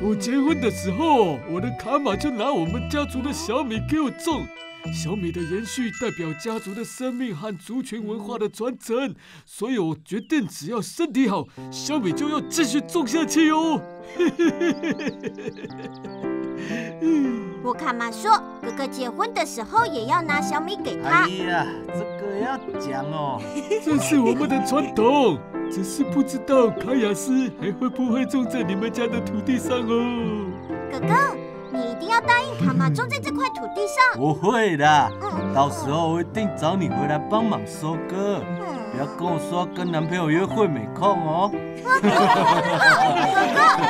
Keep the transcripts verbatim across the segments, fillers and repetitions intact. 我结婚的时候，我的卡玛就拿我们家族的小米给我种。 小米的延续代表家族的生命和族群文化的传承，所以我决定只要身体好，小米就要继续种下去哦。我看妈说，哥哥结婚的时候也要拿小米给他。哎呀，这个要讲哦，这是我们的传统，只是不知道卡雅斯还会不会种在你们家的土地上哦。哥哥。 你一定要答应卡玛种在这块土地上。我会的，嗯、到时候我一定找你回来帮忙收割。嗯、不要跟我说跟男朋友约会没空哦。哥哥，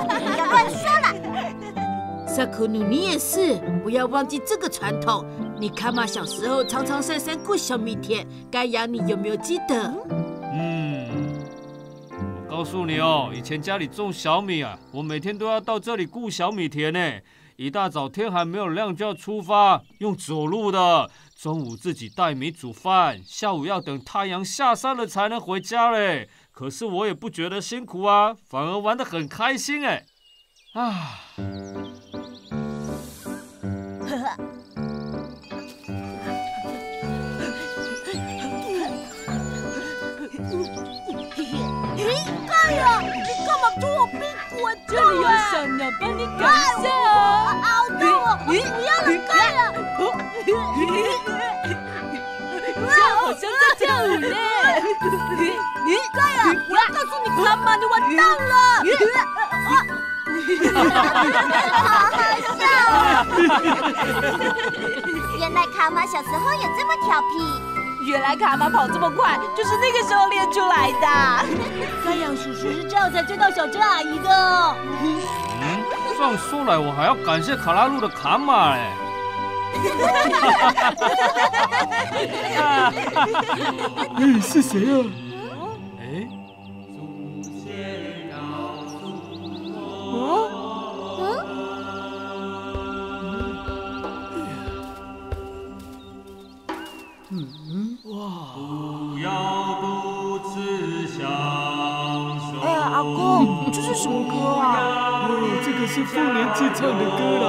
不要乱说了。萨库努，你也是，不要忘记这个传统。你卡玛小时候常常晒衫过小米田，该养你有没有记得？嗯，我告诉你哦，以前家里种小米啊，我每天都要到这里顾小米田呢。 一大早天还没有亮就要出发，用走路的。中午自己带米煮饭，下午要等太阳下山了才能回家嘞。可是我也不觉得辛苦啊，反而玩得很开心哎。啊！哎呀，你干嘛抓我屁股啊？这里有伞呢，帮你赶一下啊！ 不要了，够了！这样好像在跳舞呢。够了！我要告诉你妈妈，你完蛋了！好好笑哦！原来卡玛小时候也这么调皮。原来卡玛跑这么快，就是那个时候练出来的。太阳叔叔是这样才追到小珍阿姨的哦。 这样说来，我还要感谢卡拉路的卡玛哎！哎，是谁啊？哎？啊？嗯？嗯？哇！哎呀，阿公，这是什么歌啊？ 这个是凤年季唱的歌啦。